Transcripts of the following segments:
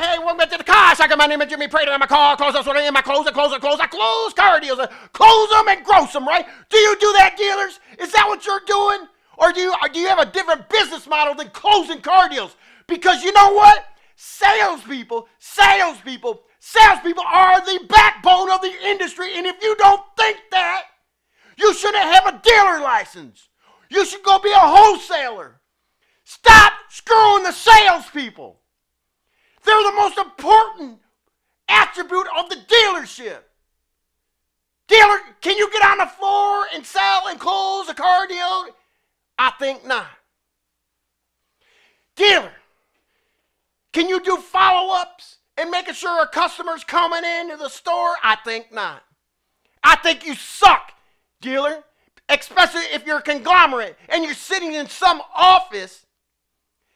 Hey, welcome back to the Car Sharker. My name is Jimmy Prater. I'm a car closer, so in my close. I close car deals. I close them and gross them, right? Do you do that, dealers? Is that what you're doing? Or do you have a different business model than closing car deals? Because you know what? Salespeople are the backbone of the industry. And if you don't think that, you shouldn't have a dealer license. You should go be a wholesaler. Stop screwing the salespeople. They're the most important attribute of the dealership. Dealer, can you get on the floor and sell and close a car deal? I think not. Dealer, can you do follow-ups and making sure a customer's coming into the store? I think not. I think you suck, dealer, especially if you're a conglomerate and you're sitting in some office,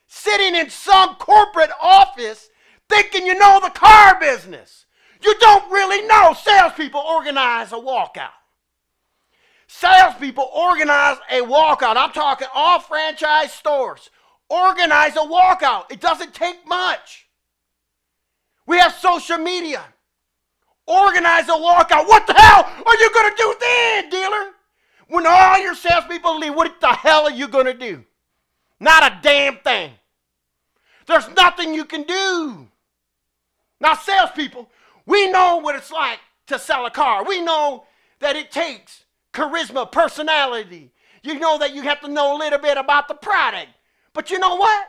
sitting in some corporate office thinking you know the car business. You don't really know. Salespeople organize a walkout. Salespeople organize a walkout. I'm talking all franchise stores. Organize a walkout. It doesn't take much. We have social media. Organize a walkout. What the hell are you going to do then, dealer? When all your salespeople leave, what the hell are you going to do? Not a damn thing. There's nothing you can do. Now, salespeople, we know what it's like to sell a car. We know that it takes charisma, personality. You know that you have to know a little bit about the product. But you know what?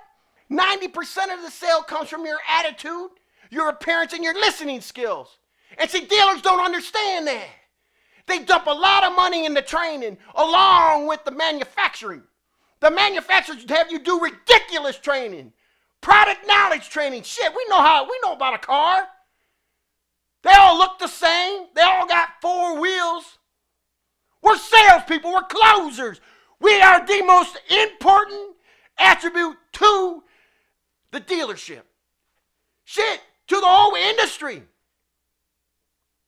90% of the sale comes from your attitude, your appearance, and your listening skills. And see, dealers don't understand that. They dump a lot of money into training along with the manufacturing. The manufacturers have you do ridiculous training, product knowledge training. Shit, we know about a car. They all look the same. They all got four wheels. We're salespeople. We're closers. We are the most important attribute to the dealership. Shit, to the whole industry.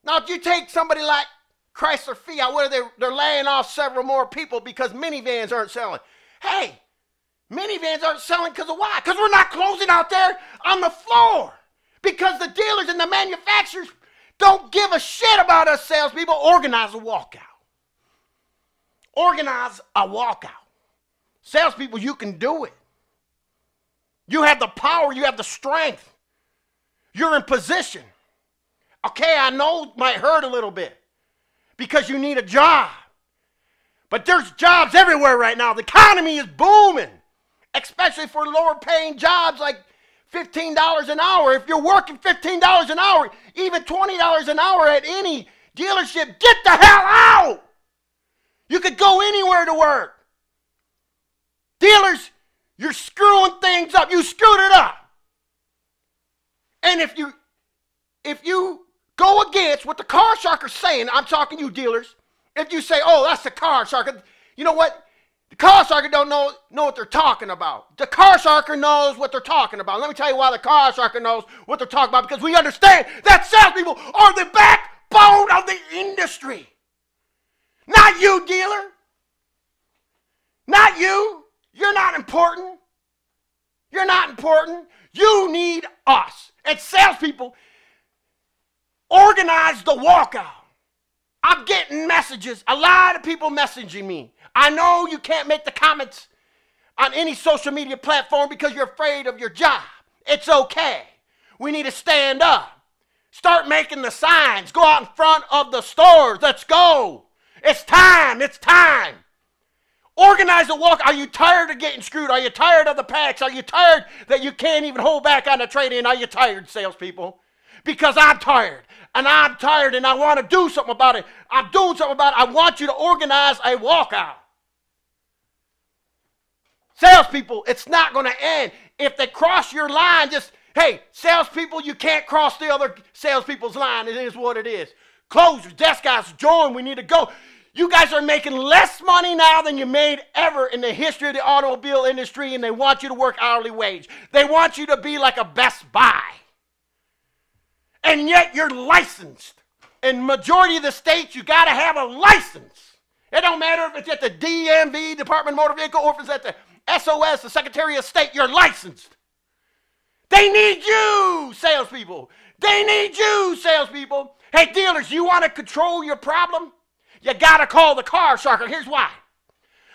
Now, if you take somebody like Chrysler Fiat, where they're laying off several more people because minivans aren't selling. Hey, minivans aren't selling because of why? Because we're not closing out there on the floor. Because the dealers and the manufacturers don't give a shit about us salespeople. Organize a walkout. Organize a walkout. Salespeople, you can do it. You have the power. You have the strength. You're in position. Okay, I know it might hurt a little bit because you need a job. But there's jobs everywhere right now. The economy is booming, especially for lower paying jobs like $15 an hour. If you're working $15 an hour, even $20 an hour at any dealership, get the hell out. You could go anywhere to work. Dealers, you're screwing things up. You screwed it up. And if you go against what the Car Sharker's saying, I'm talking you dealers, if you say, oh, that's the Car Sharker, you know what? The Car Sharker don't know what they're talking about. The Car Sharker knows what they're talking about. Let me tell you why the Car Sharker knows what they're talking about, because we understand that salespeople are the backbone of the industry. Not you, dealer. Not you. You're not important. You're not important. You need us. And salespeople, organize the walkout. I'm getting messages, a lot of people messaging me. I know you can't make the comments on any social media platform because you're afraid of your job. It's okay. We need to stand up. Start making the signs. Go out in front of the stores. Let's go. It's time. It's time. Organize the walk. Are you tired of getting screwed? Are you tired of the packs? Are you tired that you can't even hold back on the trade-in? Are you tired, salespeople? Because I'm tired. And I'm tired and I want to do something about it. I'm doing something about it. I want you to organize a walkout. Salespeople, it's not going to end. If they cross your line, just, hey, salespeople, you can't cross the other salespeople's line. It is what it is. Closers, desk guys, join. We need to go. You guys are making less money now than you made ever in the history of the automobile industry, and they want you to work hourly wage. They want you to be like a Best Buy. And yet you're licensed. In majority of the states, you got to have a license. It don't matter if it's at the DMV, Department of Motor Vehicle, or if it's at the SOS, the Secretary of State, you're licensed. They need you. you, salespeople. They need you, salespeople. Hey, dealers, you want to control your problem? You got to call the Car Sharker. Here's why.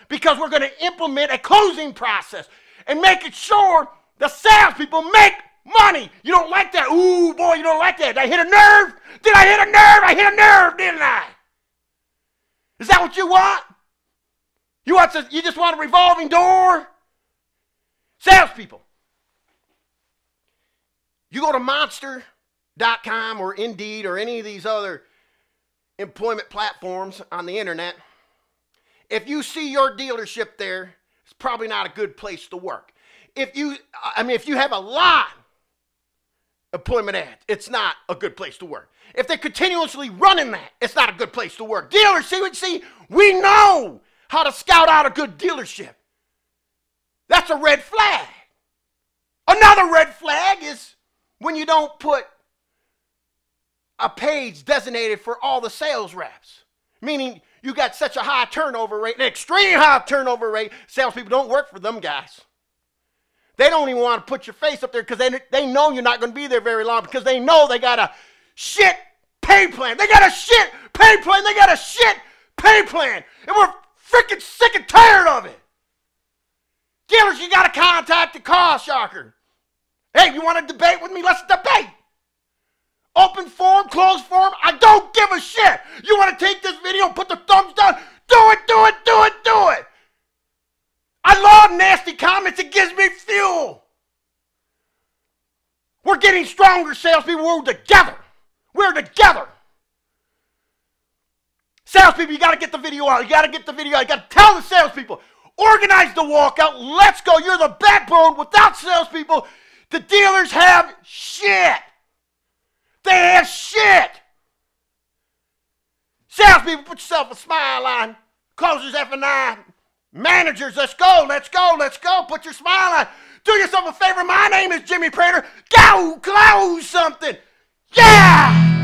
Because we're going to implement a closing process and making sure the salespeople make money. You don't like that? Ooh, boy, you don't like that. Did I hit a nerve? Did I hit a nerve? I hit a nerve, didn't I? Is that what you want? You just want a revolving door? Salespeople, you go to Monster.com or Indeed or any of these other employment platforms on the internet. If you see your dealership there, it's probably not a good place to work. If you have a lot of employment ads, it's not a good place to work. If they're continuously running that, it's not a good place to work. Dealers, see, we know how to scout out a good dealership. That's a red flag. Another red flag is when you don't put a page designated for all the sales reps, meaning you got such a high turnover rate, an extreme high turnover rate, salespeople don't work for them guys. They don't even want to put your face up there because they know you're not going to be there very long because they know they got a shit pay plan. They got a shit pay plan. They got a shit pay plan. And we're freaking sick and tired of it. Dealers, you got to contact the Car Sharker. Hey, you want to debate with me? Let's debate. Open forum, closed forum, I don't give a shit. You want to take this video and put the thumbs down? Do it, do it, do it, do it. I love nasty comments. It gives me fuel. We're getting stronger, salespeople. We're together. We're together. Salespeople, you got to get the video out. You got to get the video out. You got to tell the salespeople. Organize the walkout. Let's go. You're the backbone. Without salespeople, the dealers have shit. They have shit. Salespeople, put yourself a smile on. Closers, F&I. Managers, let's go, let's go, let's go. Put your smile on. Do yourself a favor. My name is Jimmy Prater. Go close something. Yeah!